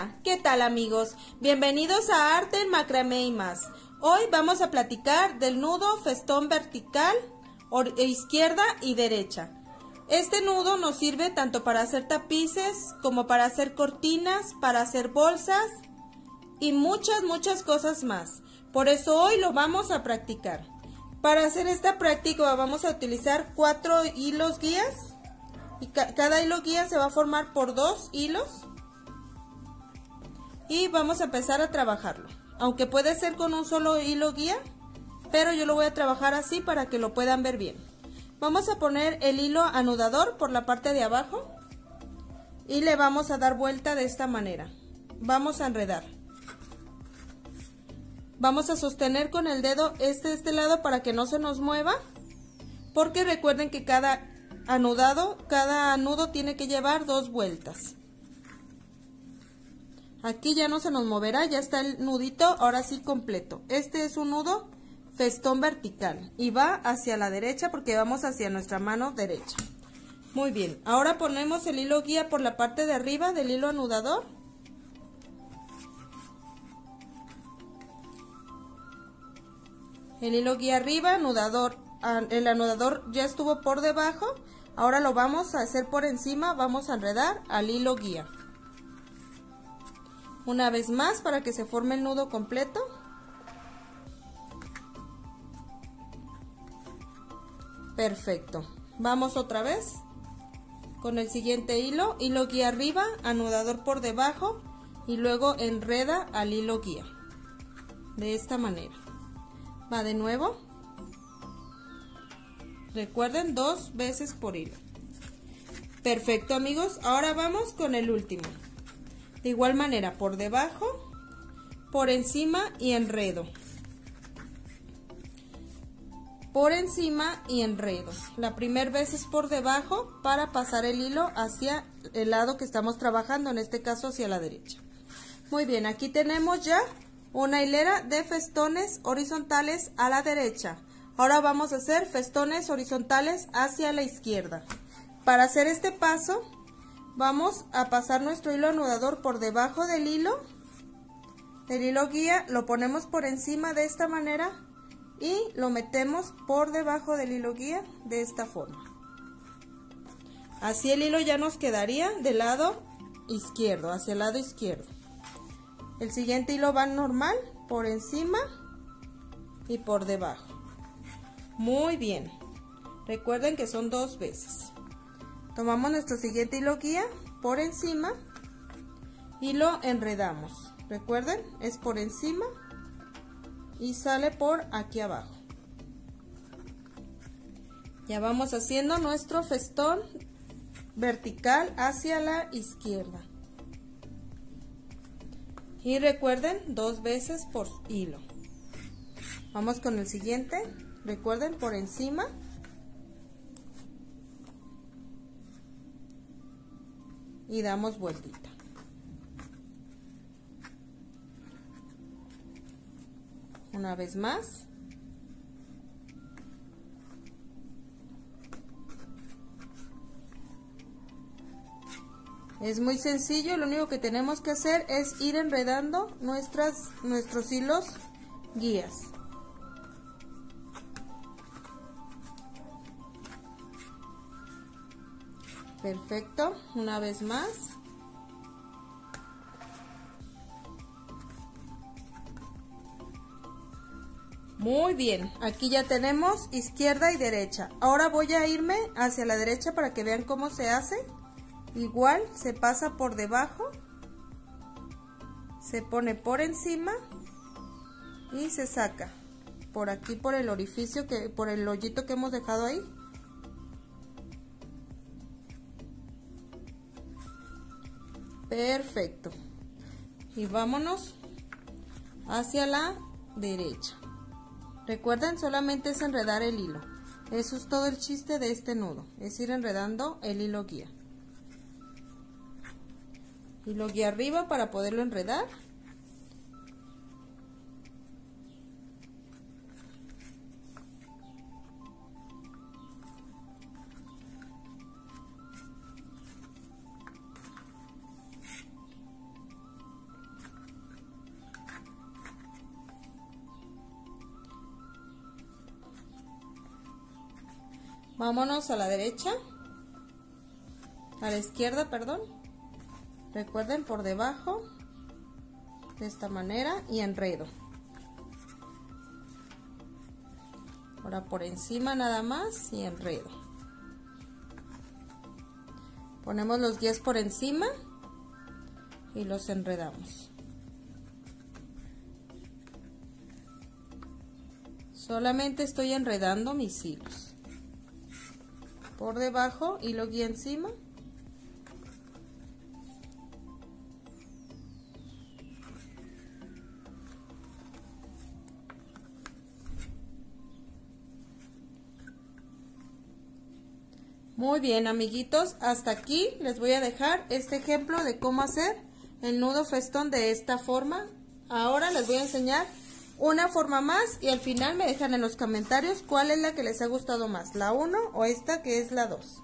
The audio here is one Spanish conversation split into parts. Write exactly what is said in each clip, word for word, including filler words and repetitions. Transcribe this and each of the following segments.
Hola, ¿qué tal amigos? Bienvenidos a Arte en Macramé y más. Hoy vamos a platicar del nudo festón vertical, izquierda y derecha. Este nudo nos sirve tanto para hacer tapices, como para hacer cortinas, para hacer bolsas y muchas, muchas cosas más. Por eso hoy lo vamos a practicar. Para hacer esta práctica vamos a utilizar cuatro hilos guías. Y ca- cada hilo guía se va a formar por dos hilos. Y vamos a empezar a trabajarlo. Aunque puede ser con un solo hilo guía, pero yo lo voy a trabajar así para que lo puedan ver bien. Vamos a poner el hilo anudador por la parte de abajo y le vamos a dar vuelta de esta manera. Vamos a enredar. Vamos a sostener con el dedo este, este lado para que no se nos mueva, porque recuerden que cada anudado, cada nudo tiene que llevar dos vueltas. Aquí ya no se nos moverá, ya está el nudito, ahora sí completo. Este es un nudo festón vertical y va hacia la derecha porque vamos hacia nuestra mano derecha. Muy bien, ahora ponemos el hilo guía por la parte de arriba del hilo anudador. El hilo guía arriba, anudador, el anudador ya estuvo por debajo, ahora lo vamos a hacer por encima, vamos a enredar al hilo guía. Una vez más para que se forme el nudo completo. Perfecto. Vamos otra vez con el siguiente hilo, hilo guía arriba, anudador por debajo y luego enreda al hilo guía. De esta manera. Va de nuevo. Recuerden, dos veces por hilo. Perfecto, amigos. Ahora vamos con el último. De igual manera, por debajo, por encima y enredo. Por encima y enredo. La primera vez es por debajo para pasar el hilo hacia el lado que estamos trabajando, en este caso hacia la derecha. Muy bien, aquí tenemos ya una hilera de festones horizontales a la derecha. Ahora vamos a hacer festones horizontales hacia la izquierda. Para hacer este paso, vamos a pasar nuestro hilo anudador por debajo del hilo, del hilo guía, lo ponemos por encima de esta manera y lo metemos por debajo del hilo guía de esta forma. Así el hilo ya nos quedaría del lado izquierdo, hacia el lado izquierdo. El siguiente hilo va normal, por encima y por debajo. Muy bien, recuerden que son dos veces. Tomamos nuestro siguiente hilo guía por encima y lo enredamos. Recuerden, es por encima y sale por aquí abajo. Ya vamos haciendo nuestro festón vertical hacia la izquierda. Y recuerden, dos veces por hilo. Vamos con el siguiente. Recuerden, por encima. Y damos vueltita. Una vez más. Es muy sencillo, lo único que tenemos que hacer es ir enredando nuestras, nuestros hilos guías. Perfecto, una vez más. Muy bien, aquí ya tenemos izquierda y derecha. Ahora voy a irme hacia la derecha para que vean cómo se hace. Igual se pasa por debajo, se pone por encima y se saca por aquí, por el orificio, que, por el hoyito que hemos dejado ahí. Perfecto, y vámonos hacia la derecha. Recuerden, solamente es enredar el hilo, eso es todo el chiste de este nudo, es ir enredando el hilo guía. Hilo guía arriba para poderlo enredar. Vámonos a la derecha, a la izquierda, perdón. Recuerden, por debajo, de esta manera, y enredo. Ahora por encima nada más y enredo. Ponemos los diez por encima y los enredamos. Solamente estoy enredando mis hilos. Por debajo, hilo guía encima. Muy bien, amiguitos, hasta aquí les voy a dejar este ejemplo de cómo hacer el nudo festón de esta forma. Ahora les voy a enseñar una forma más y al final me dejan en los comentarios cuál es la que les ha gustado más, la uno o esta que es la dos.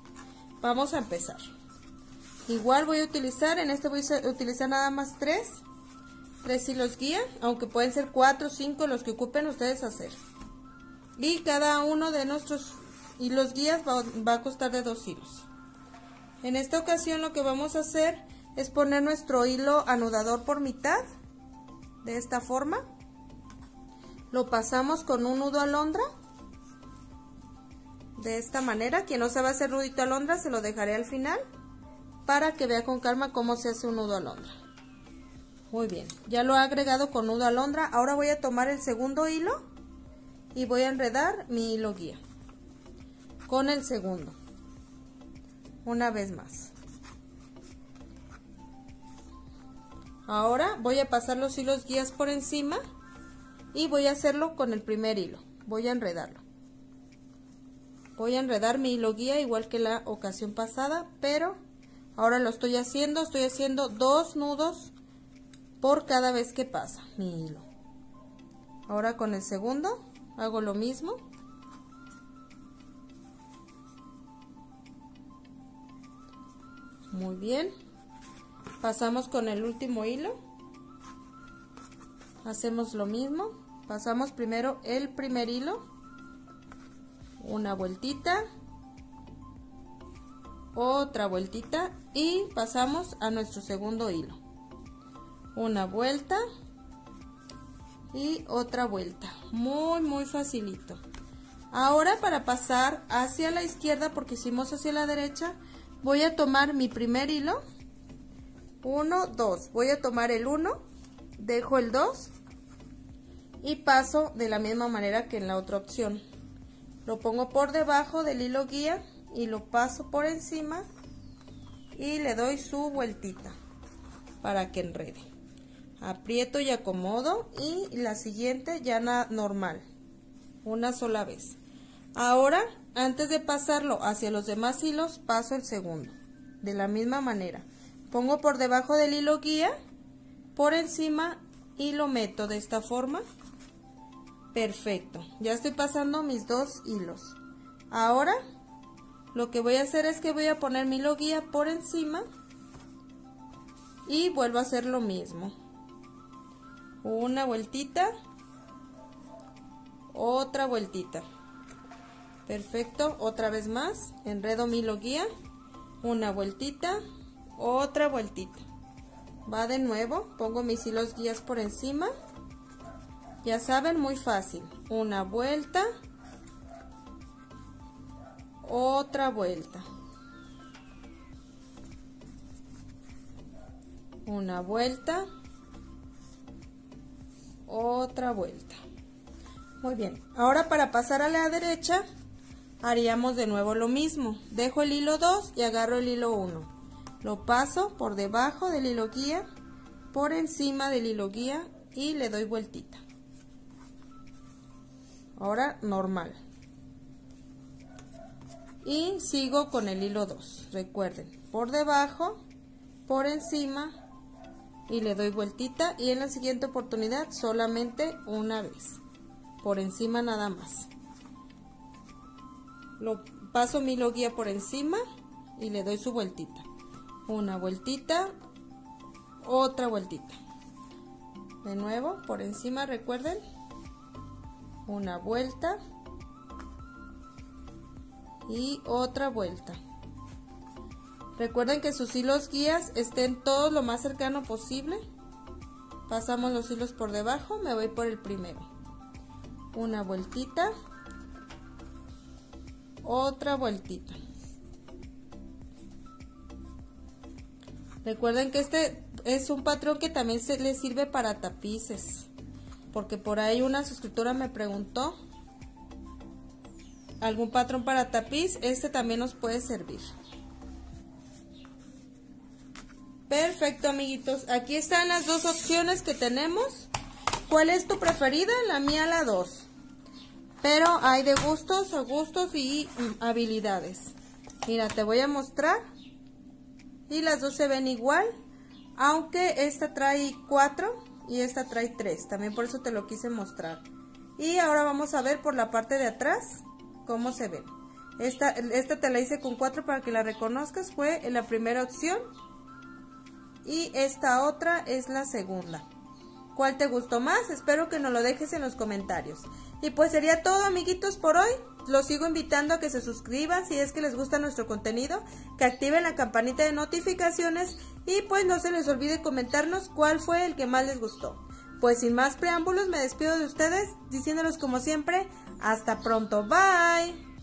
Vamos a empezar. Igual voy a utilizar, en este voy a utilizar nada más tres, tres hilos guía, aunque pueden ser cuatro o cinco los que ocupen ustedes hacer. Y cada uno de nuestros hilos guías va, va a costar de dos hilos. En esta ocasión lo que vamos a hacer es poner nuestro hilo anudador por mitad, de esta forma. Lo pasamos con un nudo alondra, de esta manera. Quien no sabe hacer nudito alondra se lo dejaré al final, para que vea con calma cómo se hace un nudo alondra. Muy bien, ya lo he agregado con nudo alondra. Ahora voy a tomar el segundo hilo y voy a enredar mi hilo guía con el segundo. Una vez más. Ahora voy a pasar los hilos guías por encima. Y voy a hacerlo con el primer hilo. Voy a enredarlo. Voy a enredar mi hilo guía igual que la ocasión pasada, pero ahora lo estoy haciendo. Estoy haciendo dos nudos por cada vez que pasa mi hilo. Ahora con el segundo hago lo mismo. Muy bien. Pasamos con el último hilo. Hacemos lo mismo. Pasamos primero el primer hilo, una vueltita, otra vueltita y pasamos a nuestro segundo hilo, una vuelta y otra vuelta. Muy muy facilito. Ahora, para pasar hacia la izquierda, porque hicimos hacia la derecha, voy a tomar mi primer hilo, uno, dos, voy a tomar el uno, dejo el dos y paso de la misma manera que en la otra opción. Lo pongo por debajo del hilo guía y lo paso por encima y le doy su vueltita para que enrede. Aprieto y acomodo y la siguiente ya normal, una sola vez. Ahora, antes de pasarlo hacia los demás hilos, paso el segundo de la misma manera. Pongo por debajo del hilo guía, por encima y lo meto de esta forma. Perfecto, ya estoy pasando mis dos hilos. Ahora lo que voy a hacer es que voy a poner mi hilo guía por encima y vuelvo a hacer lo mismo. Una vueltita, otra vueltita. Perfecto, otra vez más, enredo mi hilo guía, una vueltita, otra vueltita. Va de nuevo, pongo mis hilos guías por encima. Ya saben, muy fácil. Una vuelta, otra vuelta. Una vuelta, otra vuelta. Muy bien. Ahora, para pasar a la derecha, haríamos de nuevo lo mismo. Dejo el hilo dos y agarro el hilo uno. Lo paso por debajo del hilo guía, por encima del hilo guía y le doy vueltita. Ahora normal. Y sigo con el hilo dos. Recuerden, por debajo, por encima y le doy vueltita. Y en la siguiente oportunidad solamente una vez. Por encima nada más. Lo paso mi hilo guía por encima y le doy su vueltita. Una vueltita, otra vueltita. De nuevo, por encima, recuerden. Una vuelta, y otra vuelta. Recuerden que sus hilos guías estén todos lo más cercano posible. Pasamos los hilos por debajo, me voy por el primero. Una vueltita, otra vueltita. Recuerden que este es un patrón que también se les sirve para tapices, porque por ahí una suscriptora me preguntó algún patrón para tapiz, este también nos puede servir. Perfecto, amiguitos, aquí están las dos opciones que tenemos. ¿Cuál es tu preferida? La mía, la dos. Pero hay de gustos a gustos y habilidades. Mira, te voy a mostrar. Y las dos se ven igual, aunque esta trae cuatro y esta trae tres. También por eso te lo quise mostrar. Y ahora vamos a ver por la parte de atrás cómo se ven. Esta, esta te la hice con cuatro para que la reconozcas, fue la primera opción. Y esta otra es la segunda. ¿Cuál te gustó más? Espero que nos lo dejes en los comentarios. Y pues sería todo, amiguitos, por hoy. Los sigo invitando a que se suscriban si es que les gusta nuestro contenido, que activen la campanita de notificaciones y pues no se les olvide comentarnos cuál fue el que más les gustó. Pues sin más preámbulos me despido de ustedes diciéndoles como siempre, hasta pronto, bye.